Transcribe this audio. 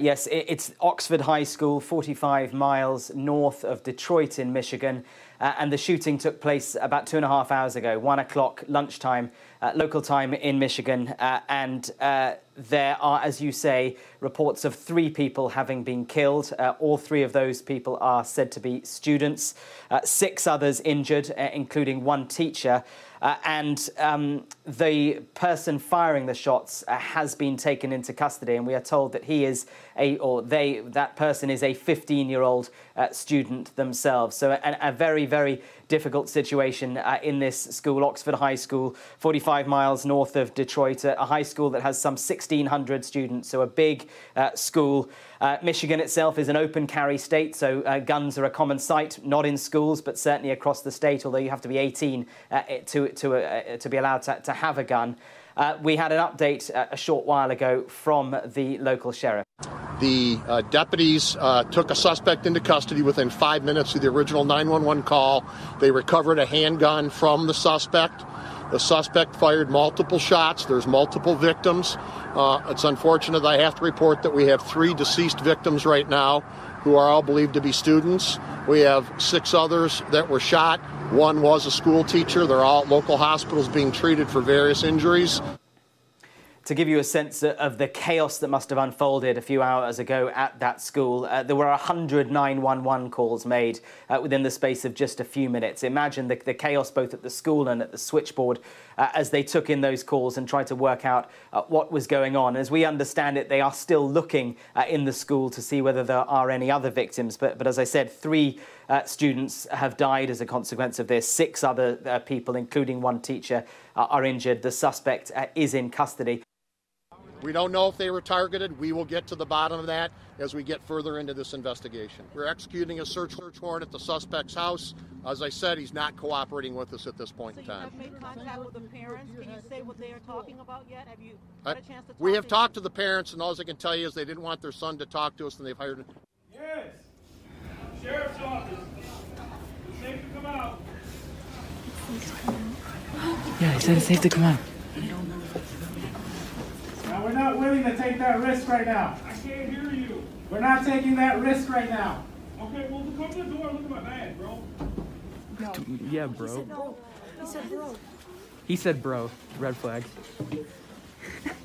Yes, it's Oxford High School, 45 miles north of Detroit in Michigan, and the shooting took place about 2.5 hours ago, 1 o'clock lunchtime, local time in Michigan, and there are, as you say, reports of 3 people having been killed. All 3 of those people are said to be students, 6 others injured, including 1 teacher, and the person firing the shots has been taken into custody, and we are told that he is that person is a 15-year-old student themselves. So a very, very difficult situation in this school, Oxford High School, 45 miles north of Detroit, a high school that has some 1,600 students, so a big school. Michigan itself is an open carry state, so guns are a common sight, not in schools, but certainly across the state, although you have to be 18 to be allowed to have a gun. We had an update a short while ago from the local sheriff. The deputies took a suspect into custody within 5 minutes of the original 911 call. They recovered a handgun from the suspect. The suspect fired multiple shots. There's multiple victims. It's unfortunate that I have to report that we have 3 deceased victims right now who are all believed to be students. We have 6 others that were shot. 1 was a school teacher. They're all at local hospitals being treated for various injuries. To give you a sense of the chaos that must have unfolded a few hours ago at that school, there were 100 911 calls made within the space of just a few minutes. Imagine the chaos both at the school and at the switchboard as they took in those calls and tried to work out what was going on. As we understand it, they are still looking in the school to see whether there are any other victims. But as I said, 3 students have died as a consequence of this. 6 other people, including 1 teacher, are injured. The suspect is in custody. We don't know if they were targeted. We will get to the bottom of that as we get further into this investigation. We're executing a search warrant at the suspect's house. As I said, he's not cooperating with us at this point in time. So you have made contact with the parents. Can you say what they are talking about yet? Have you had a chance to talk? We have talked to the parents, and all I can tell you is they didn't want their son to talk to us, and they've hired him. Yes. Sheriff's office. It's safe to come out. Yeah, he said it's safe to come out. We're not willing to take that risk right now. I can't hear you. We're not taking that risk right now. Okay, well, come to the door and look at my bag, bro. No. Yeah, bro. He said, no. He said, bro. He said, bro. Red flag.